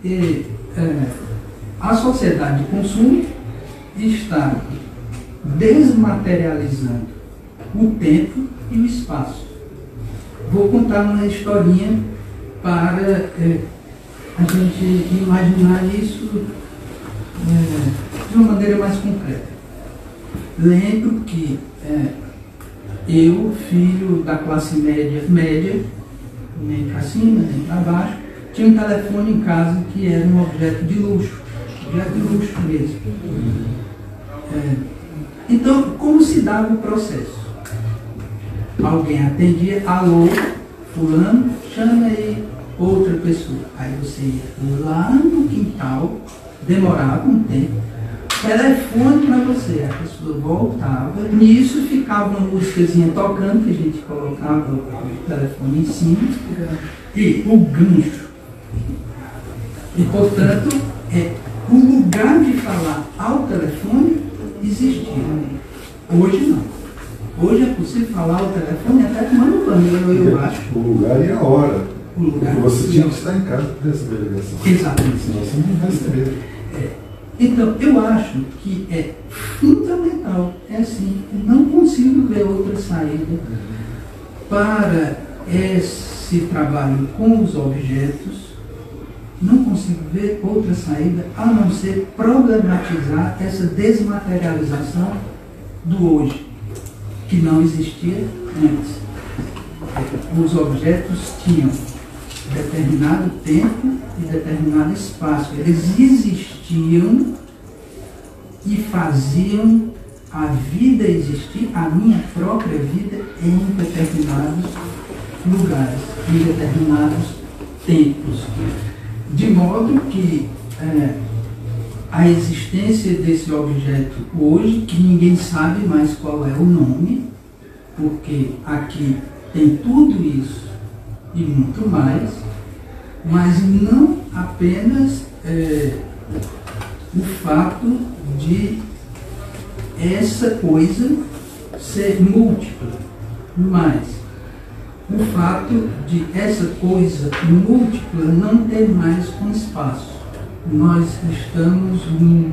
e, é... a sociedade de consumo está desmaterializando o tempo e o espaço. Vou contar uma historinha para é, a gente imaginar isso é, de uma maneira mais concreta. Lembro que é, eu, filho da classe média, média, nem para cima, nem para baixo, tinha um telefone em casa que era um objeto de luxo. Já de luxo mesmo. É. Então, como se dava o processo? Alguém atendia, alô, fulano, chama aí outra pessoa. Aí você ia lá no quintal, demorava um tempo, telefone para você, a pessoa voltava, nisso ficava uma musicazinha tocando, que a gente colocava o telefone em cima, e o gancho. E, portanto, é... o lugar de falar ao telefone existia. Hoje não. Hoje é possível falar ao telefone até tomando banho, eu, eu acho. O lugar e a hora. O lugar você tinha que estar em casa para receber a ligação. Exatamente. Senão você não vai receber. É. Então, eu acho que é fundamental, é assim, não consigo ver outra saída para esse trabalho com os objetos. Não consigo ver outra saída a não ser problematizar essa desmaterialização do hoje, que não existia antes. Os objetos tinham determinado tempo e determinado espaço. Eles existiam e faziam a vida existir, a minha própria vida, em determinados lugares, em determinados tempos. De modo que é, a existência desse objeto hoje, que ninguém sabe mais qual é o nome, porque aqui tem tudo isso e muito mais, mas não apenas é, o fato de essa coisa ser múltipla, mas o fato de essa coisa múltipla não ter mais um espaço. Nós estamos num,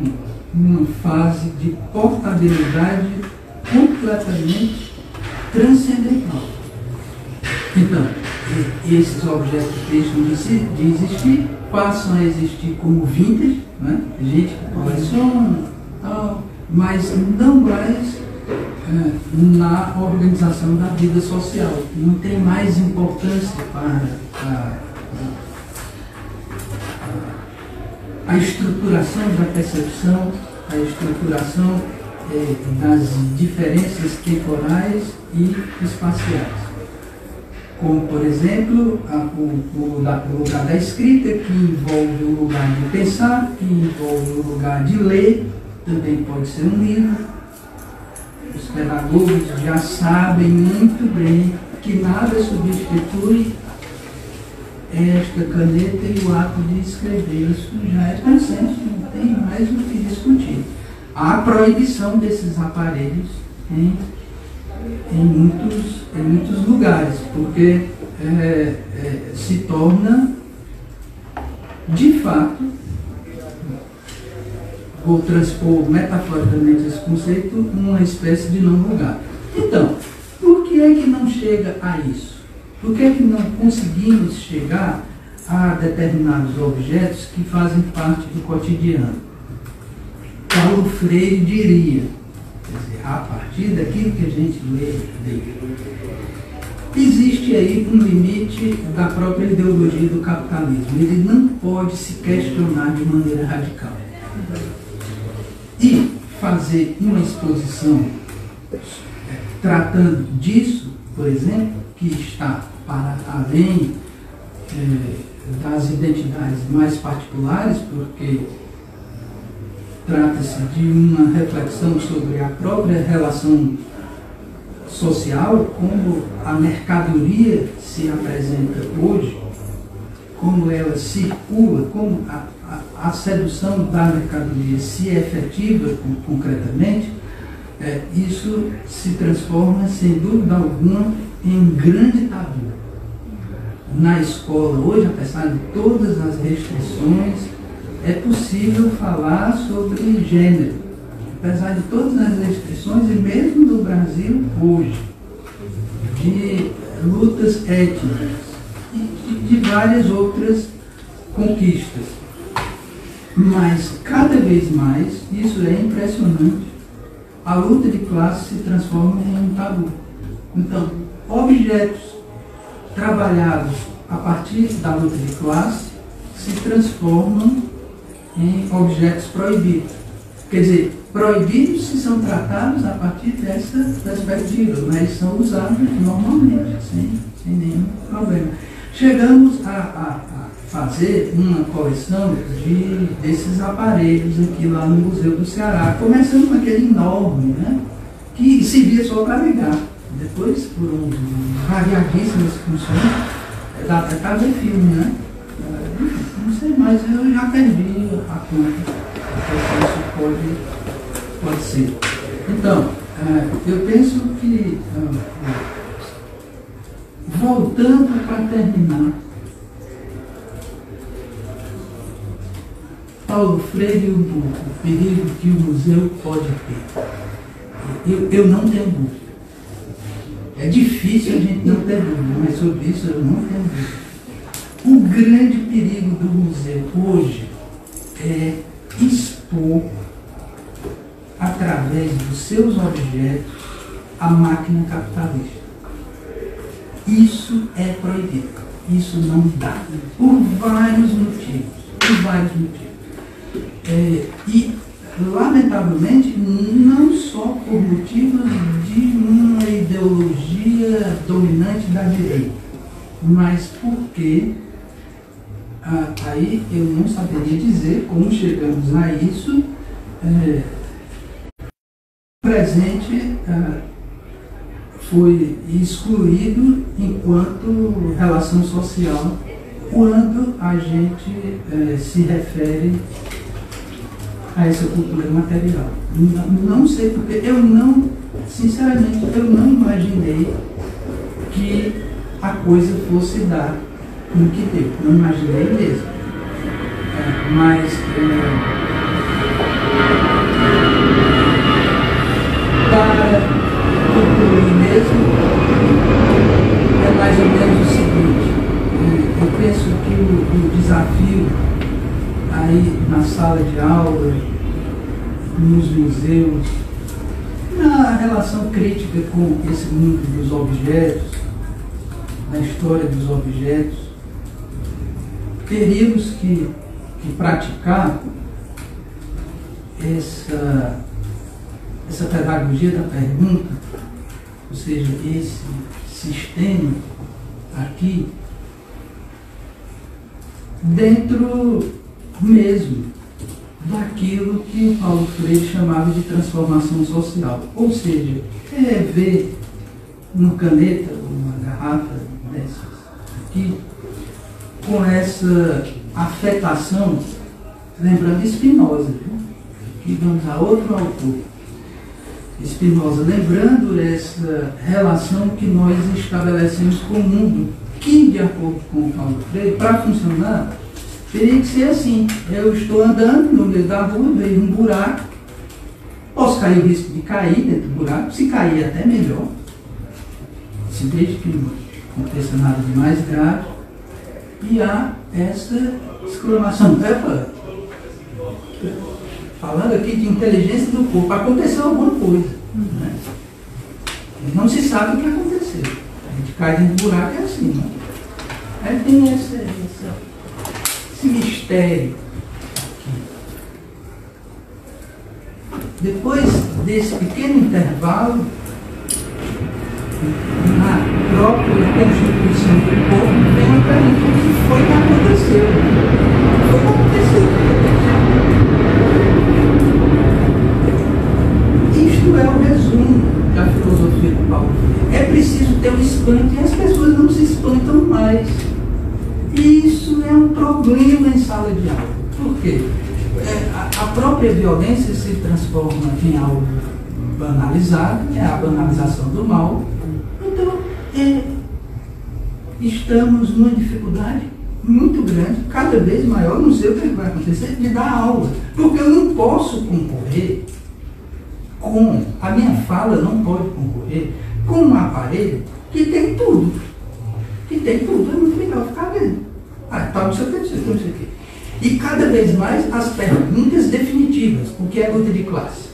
numa fase de portabilidade completamente transcendental. Então, esses objetos deixam de existir, passam a existir como vintage, né? Gente que coleciona, tal, mas não mais na organização da vida social. Não tem mais importância para a, a, a estruturação da percepção, a estruturação é, das diferenças temporais e espaciais. Como, por exemplo, a, o, o, da, o lugar da escrita, que envolve o lugar de pensar, que envolve o lugar de ler, também pode ser um livro. Os pedagogos já sabem muito bem que nada substitui esta caneta e o ato de escrever. Isso já é consenso, não tem mais o que discutir. Há proibição desses aparelhos em, em, muitos, em muitos lugares, porque é, é, se torna de fato, ou transpor metaforicamente esse conceito numa espécie de não lugar. Então, por que é que não chega a isso? Por que é que não conseguimos chegar a determinados objetos que fazem parte do cotidiano? Paulo Freire diria, quer dizer, a partir daquilo que a gente lê dele, existe aí um limite da própria ideologia do capitalismo. Ele não pode se questionar de maneira radical. E fazer uma exposição tratando disso, por exemplo, que está para além eh, das identidades mais particulares, porque trata-se de uma reflexão sobre a própria relação social, como a mercadoria se apresenta hoje, como ela circula, como a, a, a sedução da mercadoria se efetiva concretamente, é, isso se transforma, sem dúvida alguma, em grande tabu. Na escola hoje, apesar de todas as restrições, é possível falar sobre gênero, apesar de todas as restrições, e mesmo no Brasil hoje, de lutas étnicas e de várias outras conquistas. Mas, cada vez mais, isso é impressionante, a luta de classe se transforma em um tabu. Então, objetos trabalhados a partir da luta de classe se transformam em objetos proibidos. Quer dizer, proibidos se são tratados a partir dessa perspectiva, mas são usados normalmente, sem, sem nenhum problema. Chegamos a, a, a fazer uma coleção de, desses aparelhos aqui lá no Museu do Ceará, começando com aquele enorme, né, que servia só para ligar. Depois, por um variadíssimas funções, dá até para ver filme, né? Não sei mais, eu já perdi a conta. Isso pode, pode ser. Então, eu penso que, voltando para terminar, Paulo Freire e o burro, o perigo que o museu pode ter. Eu, eu não tenho burro. É difícil a gente não ter dúvida, mas sobre isso eu não tenho dúvida. O grande perigo do museu hoje é expor, através dos seus objetos, a máquina capitalista. Isso é proibido. Isso não dá. Por vários motivos. Por vários motivos. É, e, lamentavelmente, não só por motivos de uma ideologia dominante da direita, mas porque, ah, aí eu não saberia dizer como chegamos a isso, é, presente ah, foi excluído enquanto relação social quando a gente é, se refere a essa cultura material. Não, não sei porque, eu não, sinceramente, eu não imaginei que a coisa fosse dar no que deu. Não imaginei mesmo. É, mas, é, para concluir mesmo, é mais ou menos o seguinte. É, eu penso que o, o desafio aí na sala de aula, nos museus, na relação crítica com esse mundo dos objetos, na história dos objetos, teríamos que, que praticar essa, essa pedagogia da pergunta, ou seja, esse sistema aqui, dentro mesmo daquilo que Paulo Freire chamava de transformação social. Ou seja, é ver uma caneta, uma garrafa dessas aqui, com essa afetação, lembrando Spinoza, viu? Aqui vamos a outro autor. Spinoza, lembrando essa relação que nós estabelecemos com o mundo, que, de acordo com Paulo Freire, para funcionar, teria que ser assim. Eu estou andando no meio da rua, vejo um buraco, posso cair o risco de cair dentro do buraco, se cair até melhor, assim, desde que não aconteça nada de mais grave, e há essa exclamação, epa, falando aqui de inteligência do corpo, aconteceu alguma coisa, né? Não se sabe o que aconteceu, a gente cai dentro do buraco, é assim, né? Aí tem essa, essa, esse mistério aqui. Depois desse pequeno intervalo, na própria constituição do corpo, tem uma pergunta que foi que aconteceu. Foi que aconteceu. Isto é o resumo da filosofia de Paulo. É preciso ter um espanto e as pessoas não se espantam mais. E isso é um problema em sala de aula. Por quê? É, a, a própria violência se transforma em algo banalizado, é a banalização do mal. Então, é, estamos numa dificuldade muito grande, cada vez maior, não sei o que vai acontecer, de dar aula. Porque eu não posso concorrer com, a minha fala não pode concorrer com um aparelho que tem tudo. Que tem tudo, é muito legal ficar vendo. Ah, tá, não sei o que, não sei o que. E cada vez mais as perguntas definitivas, o que é luta de classe?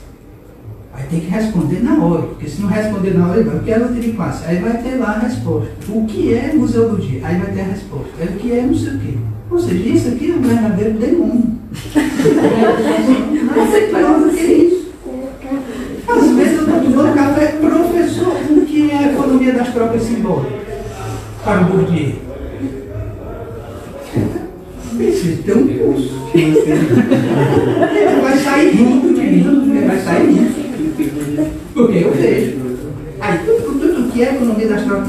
Aí tem que responder na hora, porque se não responder na hora, vai, o que é luta de classe? Aí vai ter lá a resposta. O que é museologia? Aí vai ter a resposta. Aí o que é não sei o que. Ou seja, isso aqui é um verdadeiro demônio. Não sei mais o que é isso. Às vezes eu estou tomando café, professor, o que é a economia das trocas simbólicas? Para o Bourdieu. Precisa ter um curso. Ele vai sair rindo de mim. Ele vai sair rindo. Porque eu vejo. Aí tudo, tudo que é economia das trocas.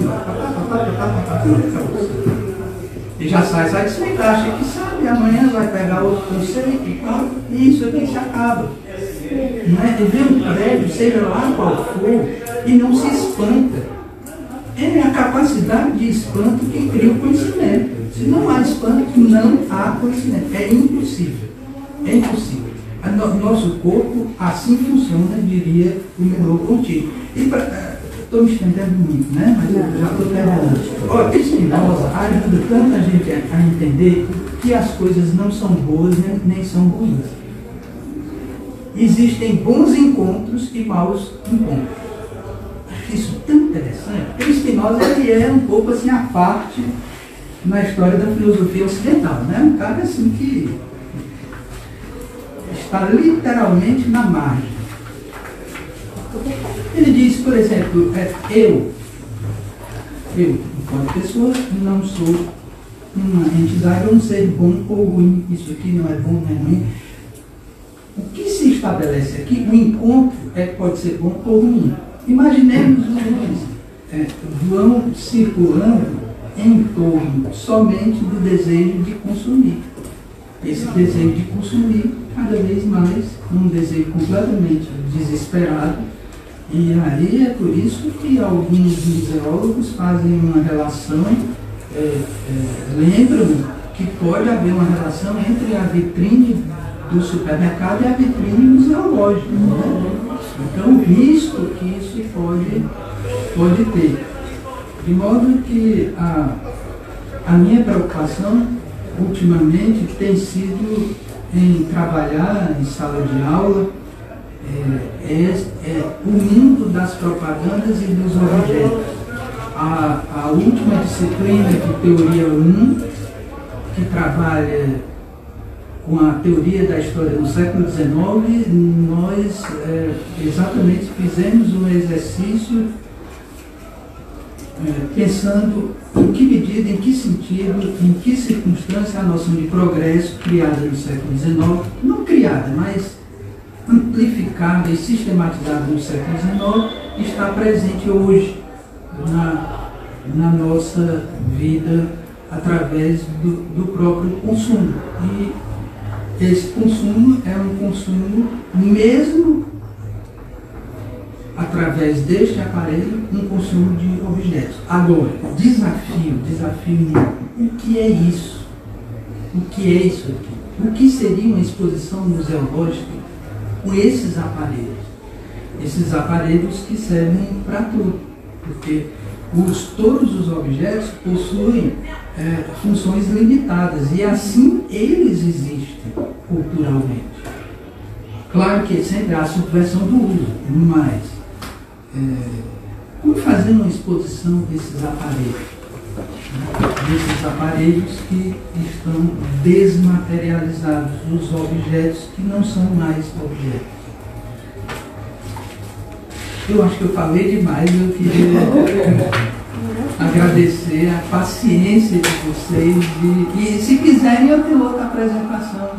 E já sai, sai sem taxa. Que sabe, amanhã vai pegar outro conceito e tal. E isso aqui se acaba. Não é? Vê um prédio, seja lá qual for, e não se espanta. É a capacidade de espanto que cria o conhecimento. Se não há espanto, não há conhecimento. É impossível. É impossível. Nosso corpo assim funciona, diria o Merleau-Ponty. Estou me estendendo muito, né? Mas eu já estou terminando. Olha, Spinoza ajuda tanta gente a entender que as coisas não são boas nem são ruins. Existem bons encontros e maus encontros. Isso tão interessante, porque o Spinoza ele é um pouco assim a parte na história da filosofia ocidental, né? Um cara assim que está literalmente na margem. Ele diz, por exemplo, eu, eu, enquanto pessoa, não sou uma entidade, um ser bom ou ruim, isso aqui não é bom, não é ruim. O que se estabelece aqui, o encontro é que pode ser bom ou ruim. Imaginemos os é, vão circulando em torno somente do desejo de consumir. Esse desejo de consumir, cada vez mais, um desejo completamente desesperado. E aí é por isso que alguns museólogos fazem uma relação, é, é, lembram que pode haver uma relação entre a vitrine do supermercado e a vitrine museológica. Né? Então, o risco que isso pode, pode ter. De modo que a, a minha preocupação, ultimamente, tem sido em trabalhar em sala de aula é, é, é, o mundo das propagandas e dos objetos. A, a última disciplina de Teoria um, que trabalha com a teoria da história do século dezenove, nós é, exatamente fizemos um exercício é, pensando em que medida, em que sentido, em que circunstância a noção de progresso criada no século dezenove, não criada, mas amplificada e sistematizada no século dezenove, está presente hoje na, na nossa vida através do, do próprio consumo. E, esse consumo é um consumo, mesmo através deste aparelho, um consumo de objetos. Agora, desafio, desafio, o que é isso? o que é isso aqui, o que seria uma exposição museológica com esses aparelhos, esses aparelhos que servem para tudo, porque os, todos os objetos possuem é, funções limitadas e assim eles existem culturalmente. Claro que sempre há a subversão do uso, mas é, como fazer uma exposição desses aparelhos? Desses aparelhos que estão desmaterializados, os objetos que não são mais objetos. Eu acho que eu falei demais, eu queria agradecer a paciência de vocês e, e se quiserem eu tenho outra apresentação.